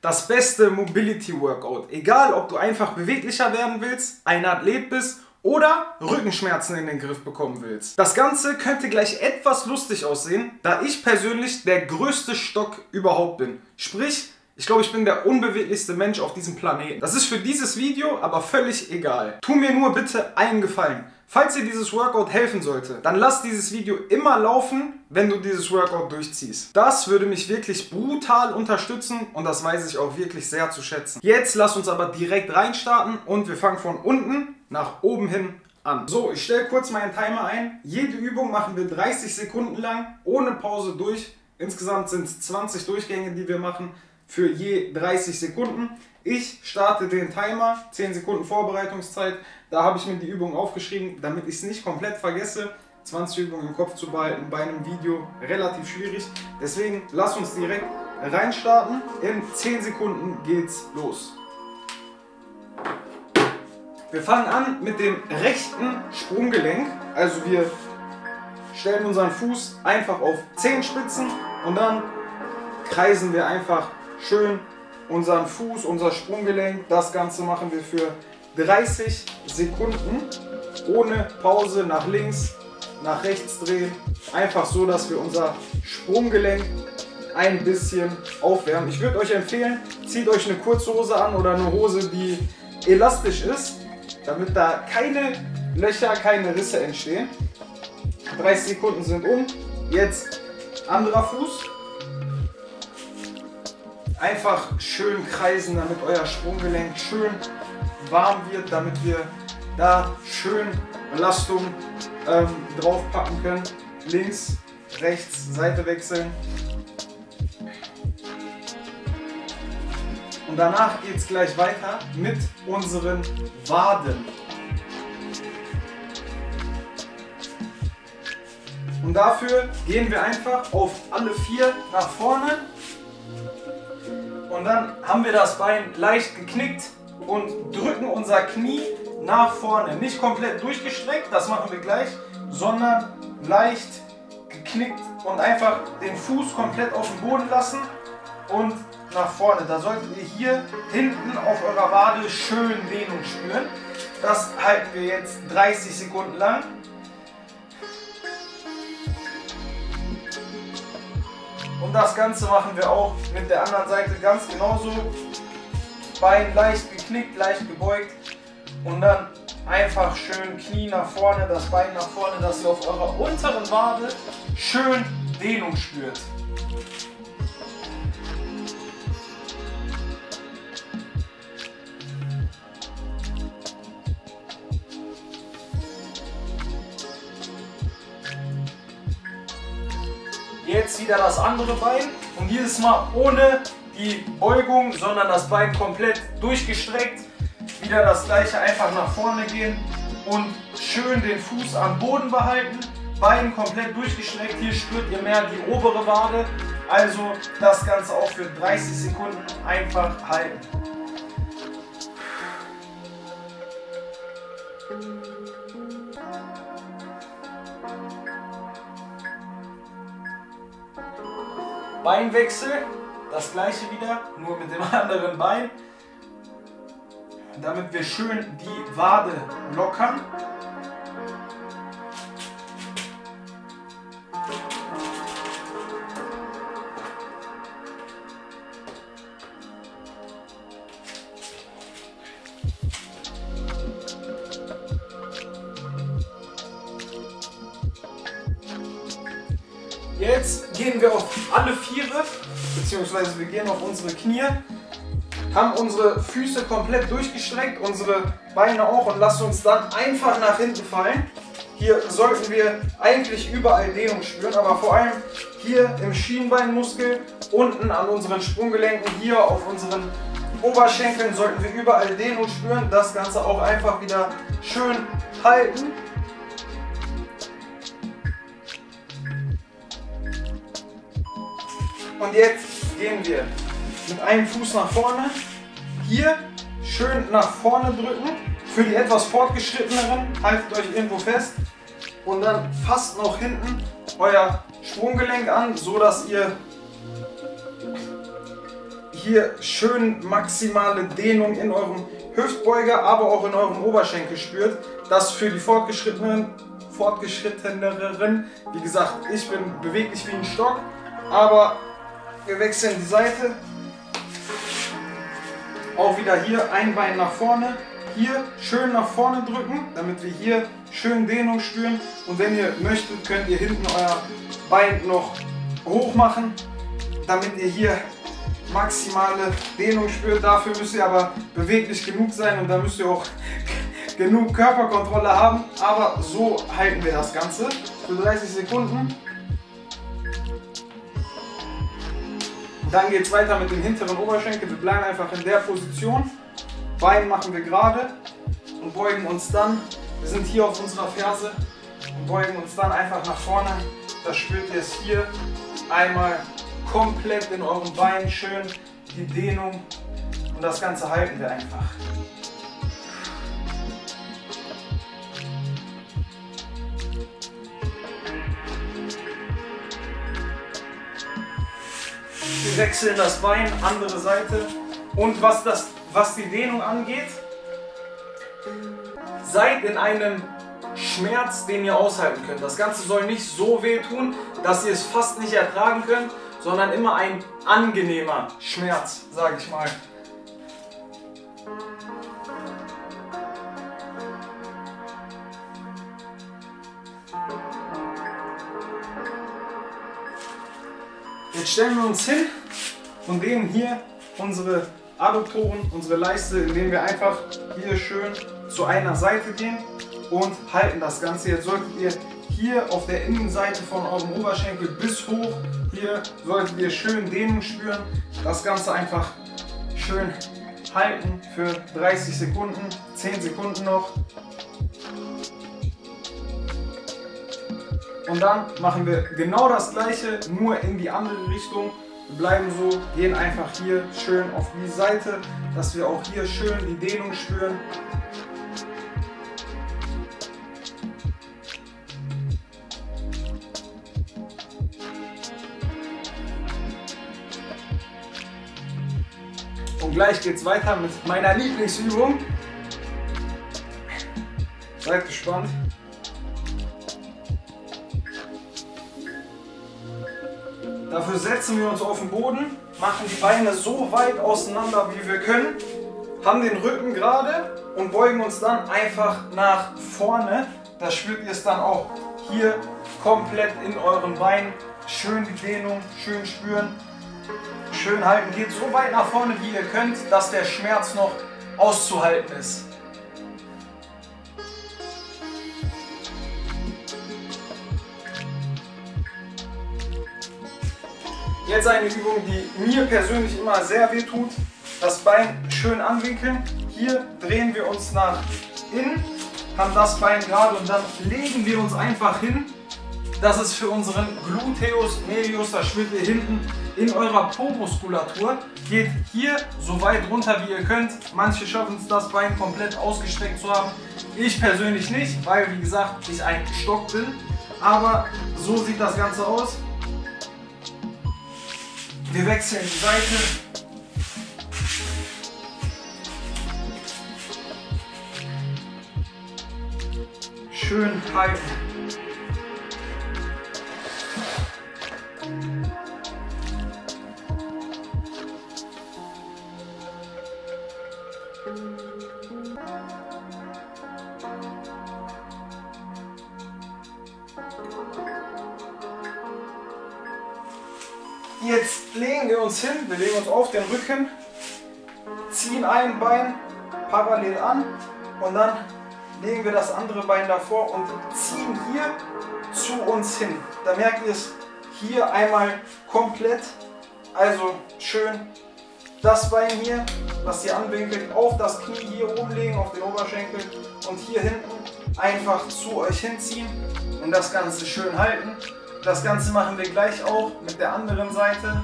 Das beste Mobility-Workout, egal ob du einfach beweglicher werden willst, ein Athlet bist oder Rückenschmerzen in den Griff bekommen willst. Das Ganze könnte gleich etwas lustig aussehen, da ich persönlich der größte Stock überhaupt bin. Sprich, ich glaube, ich bin der unbeweglichste Mensch auf diesem Planeten. Das ist für dieses Video aber völlig egal. Tu mir nur bitte einen Gefallen. Falls dir dieses Workout helfen sollte, dann lass dieses Video immer laufen, wenn du dieses Workout durchziehst. Das würde mich wirklich brutal unterstützen und das weiß ich auch wirklich sehr zu schätzen. Jetzt lass uns aber direkt reinstarten und wir fangen von unten nach oben hin an. So, ich stelle kurz meinen Timer ein. Jede Übung machen wir 30 Sekunden lang, ohne Pause durch. Insgesamt sind es 20 Durchgänge, die wir machen. Für je 30 Sekunden. Ich starte den Timer, 10 Sekunden Vorbereitungszeit. Da habe ich mir die Übung aufgeschrieben, damit ich es nicht komplett vergesse. 20 Übungen im Kopf zu behalten bei einem Video relativ schwierig. Deswegen lass uns direkt reinstarten. In 10 Sekunden geht's los. Wir fangen an mit dem rechten Sprunggelenk. Also wir stellen unseren Fuß einfach auf Zehenspitzen und dann kreisen wir einfach schön unseren Fuß, unser Sprunggelenk. Das Ganze machen wir für 30 Sekunden ohne Pause, nach links, nach rechts drehen. Einfach so, dass wir unser Sprunggelenk ein bisschen aufwärmen. Ich würde euch empfehlen, zieht euch eine kurze Hose an oder eine Hose, die elastisch ist, damit da keine Löcher, keine Risse entstehen. 30 Sekunden sind um. Jetzt anderer Fuß. Einfach schön kreisen, damit euer Sprunggelenk schön warm wird, damit wir da schön Belastung draufpacken können. Links, rechts, Seite wechseln. Und danach geht es gleich weiter mit unseren Waden. Und dafür gehen wir einfach auf alle vier nach vorne. Und dann haben wir das Bein leicht geknickt und drücken unser Knie nach vorne. Nicht komplett durchgestreckt, das machen wir gleich, sondern leicht geknickt und einfach den Fuß komplett auf den Boden lassen und nach vorne. Da solltet ihr hier hinten auf eurer Wade schön Dehnung spüren. Das halten wir jetzt 30 Sekunden lang. Und das Ganze machen wir auch mit der anderen Seite ganz genauso. Bein leicht geknickt, leicht gebeugt. Und dann einfach schön Knie nach vorne, das Bein nach vorne, dass ihr auf eurer unteren Wade schön Dehnung spürt. Jetzt wieder das andere Bein und dieses Mal ohne die Beugung, sondern das Bein komplett durchgestreckt. Wieder das gleiche, einfach nach vorne gehen und schön den Fuß am Boden behalten. Bein komplett durchgestreckt, hier spürt ihr mehr die obere Wade. Also das Ganze auch für 30 Sekunden einfach halten. Beinwechsel, das gleiche wieder, nur mit dem anderen Bein, damit wir schön die Wade lockern. Jetzt gehen wir auf alle Viere, beziehungsweise wir gehen auf unsere Knie, haben unsere Füße komplett durchgestreckt, unsere Beine auch und lassen uns dann einfach nach hinten fallen. Hier sollten wir eigentlich überall Dehnung spüren, aber vor allem hier im Schienbeinmuskel, unten an unseren Sprunggelenken, hier auf unseren Oberschenkeln sollten wir überall Dehnung spüren. Das Ganze auch einfach wieder schön halten. Und jetzt gehen wir mit einem Fuß nach vorne, hier schön nach vorne drücken. Für die etwas fortgeschritteneren haltet euch irgendwo fest und dann fasst noch hinten euer Sprunggelenk an, so dass ihr hier schön maximale Dehnung in eurem Hüftbeuger, aber auch in eurem Oberschenkel spürt. Das für die Fortgeschritteneren. Wie gesagt, ich bin beweglich wie ein Stock, aber wir wechseln die Seite. Auch wieder hier ein Bein nach vorne, hier schön nach vorne drücken, damit wir hier schön Dehnung spüren. Und wenn ihr möchtet, könnt ihr hinten euer Bein noch hoch machen, damit ihr hier maximale Dehnung spürt. Dafür müsst ihr aber beweglich genug sein und da müsst ihr auch genug Körperkontrolle haben. Aber so halten wir das Ganze für 30 Sekunden. Dann geht es weiter mit dem hinteren Oberschenkel. Wir bleiben einfach in der Position. Bein machen wir gerade und beugen uns dann. Wir sind hier auf unserer Ferse und beugen uns dann einfach nach vorne. Da spürt ihr es hier einmal komplett in euren Beinen schön die Dehnung und das Ganze halten wir einfach. Wir wechseln das Bein, andere Seite. Und was die Dehnung angeht, seid in einem Schmerz, den ihr aushalten könnt. Das Ganze soll nicht so weh tun, dass ihr es fast nicht ertragen könnt, sondern immer ein angenehmer Schmerz, sage ich mal. Jetzt stellen wir uns hin und dehnen hier unsere Adduktoren, unsere Leiste, indem wir einfach hier schön zu einer Seite gehen und halten das Ganze. Jetzt solltet ihr hier auf der Innenseite von eurem Oberschenkel bis hoch, hier solltet ihr schön Dehnung spüren. Das Ganze einfach schön halten für 30 Sekunden, 10 Sekunden noch. Und dann machen wir genau das gleiche, nur in die andere Richtung. Wir bleiben so, gehen einfach hier schön auf die Seite, dass wir auch hier schön die Dehnung spüren. Und gleich geht's weiter mit meiner Lieblingsübung. Seid gespannt. Dafür setzen wir uns auf den Boden, machen die Beine so weit auseinander, wie wir können, haben den Rücken gerade und beugen uns dann einfach nach vorne. Da spürt ihr es dann auch hier komplett in euren Beinen. Schön die Dehnung, schön spüren, schön halten. Geht so weit nach vorne, wie ihr könnt, dass der Schmerz noch auszuhalten ist. Jetzt eine Übung, die mir persönlich immer sehr weh tut. Das Bein schön anwinkeln. Hier drehen wir uns nach innen, haben das Bein gerade und dann legen wir uns einfach hin. Das ist für unseren Gluteus Medius, da spürt ihr hinten in eurer Po-Muskulatur. Geht hier so weit runter, wie ihr könnt. Manche schaffen es, das Bein komplett ausgestreckt zu haben. Ich persönlich nicht, weil, wie gesagt, ich ein Stock bin. Aber so sieht das Ganze aus. Wir wechseln die Seite. Schön halten. Jetzt legen wir uns hin, wir legen uns auf den Rücken, ziehen ein Bein parallel an und dann legen wir das andere Bein davor und ziehen hier zu uns hin. Da merkt ihr es hier einmal komplett, also schön das Bein hier, was ihr anwinkelt, auf das Knie hier oben legen, auf den Oberschenkel und hier hinten einfach zu euch hinziehen und das Ganze schön halten. Das Ganze machen wir gleich auch mit der anderen Seite,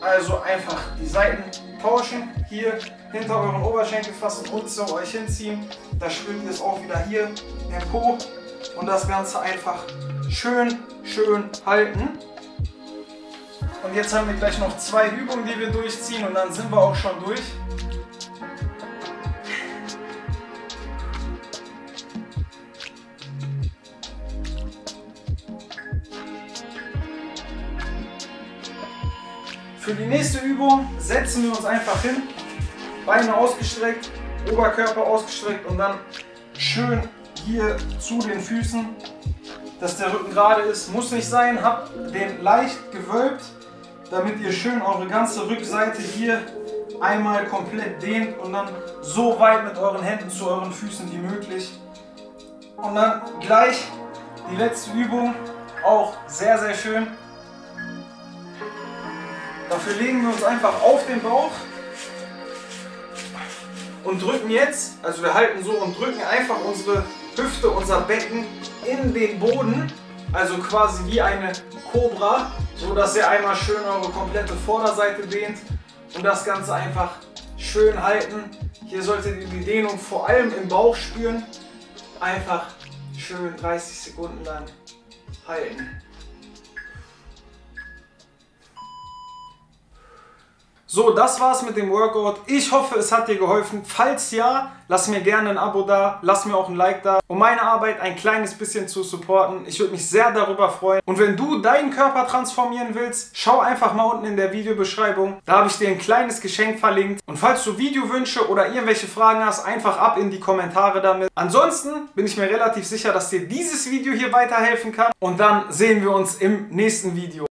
also einfach die Seiten tauschen, hier hinter euren Oberschenkel fassen und zu euch hinziehen, da spürt ihr es auch wieder hier, den Po und das Ganze einfach schön halten. Und jetzt haben wir gleich noch 2 Übungen, die wir durchziehen und dann sind wir auch schon durch. Für die nächste Übung setzen wir uns einfach hin, Beine ausgestreckt, Oberkörper ausgestreckt und dann schön hier zu den Füßen, dass der Rücken gerade ist. Muss nicht sein, habt den leicht gewölbt, damit ihr schön eure ganze Rückseite hier einmal komplett dehnt und dann so weit mit euren Händen zu euren Füßen wie möglich. Und dann gleich die letzte Übung, auch sehr, sehr schön. Dafür legen wir uns einfach auf den Bauch und drücken jetzt, also wir halten so und drücken einfach unsere Hüfte, unser Becken in den Boden, also quasi wie eine Cobra, so dass ihr einmal schön eure komplette Vorderseite dehnt und das Ganze einfach schön halten. Hier solltet ihr die Dehnung vor allem im Bauch spüren, einfach schön 30 Sekunden lang halten. So, das war's mit dem Workout. Ich hoffe, es hat dir geholfen. Falls ja, lass mir gerne ein Abo da, lass mir auch ein Like da, um meine Arbeit ein kleines bisschen zu supporten. Ich würde mich sehr darüber freuen. Und wenn du deinen Körper transformieren willst, schau einfach mal unten in der Videobeschreibung. Da habe ich dir ein kleines Geschenk verlinkt. Und falls du Videowünsche oder irgendwelche Fragen hast, einfach ab in die Kommentare damit. Ansonsten bin ich mir relativ sicher, dass dir dieses Video hier weiterhelfen kann. Und dann sehen wir uns im nächsten Video.